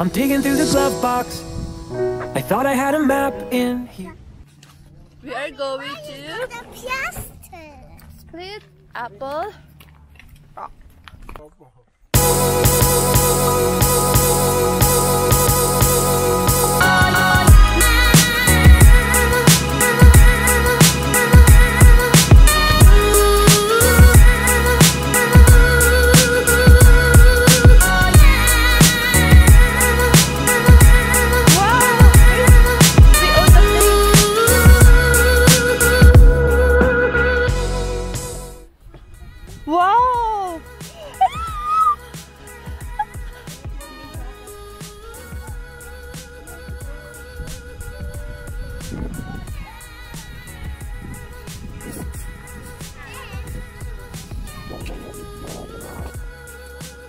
I'm digging through the glove box. I thought I had a map in here. We are going to Split Apple Rock. Wow!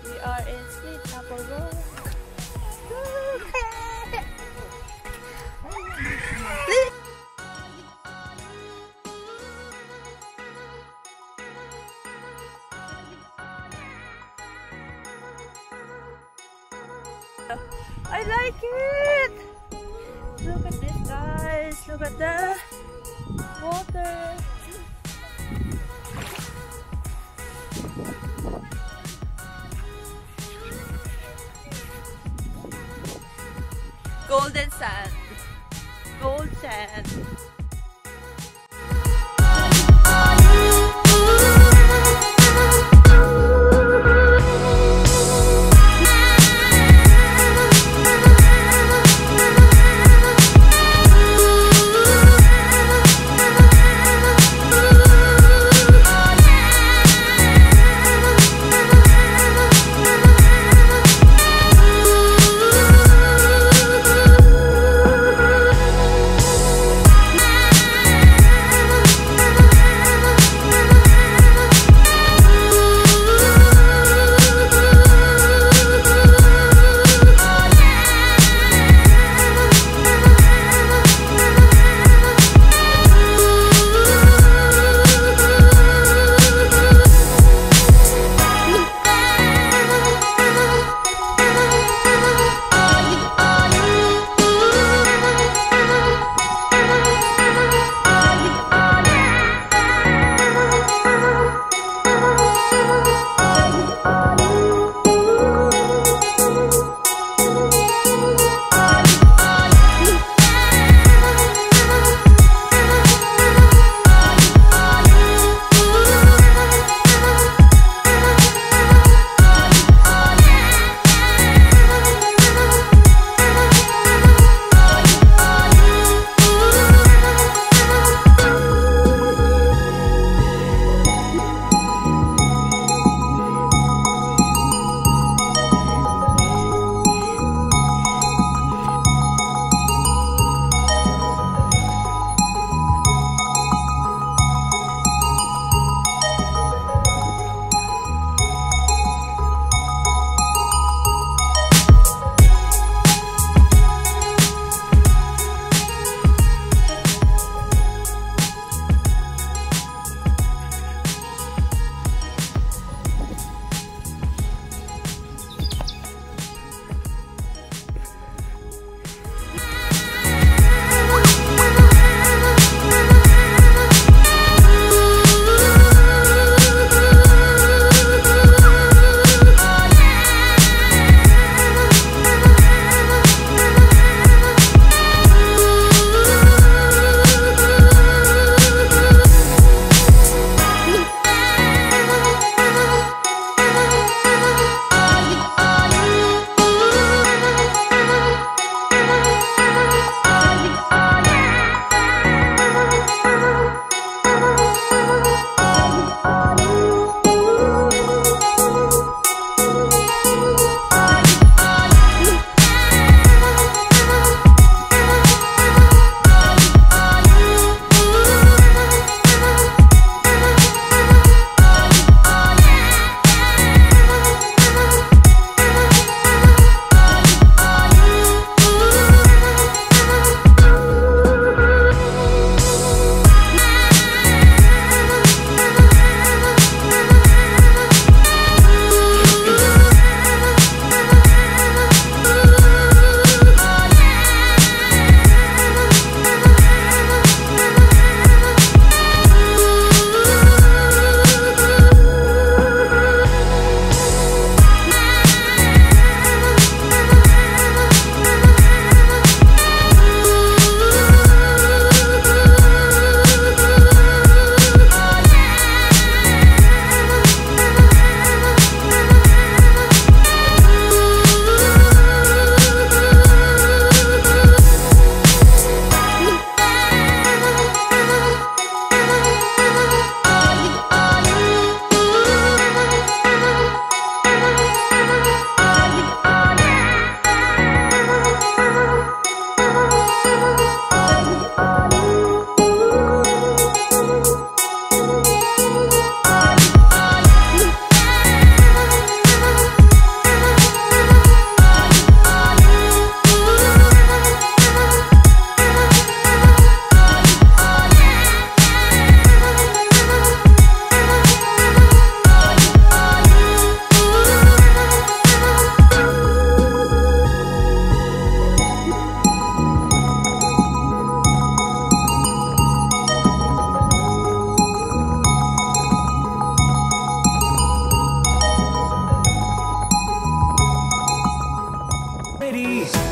We are in Split Apple Rock. I like it! Look at this, guys! Look at the water! Golden sand! Gold sand!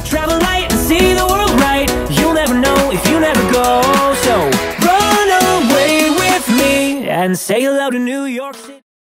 Travel light and see the world right. You'll never know if you never go. So run away with me and sail out to New York City.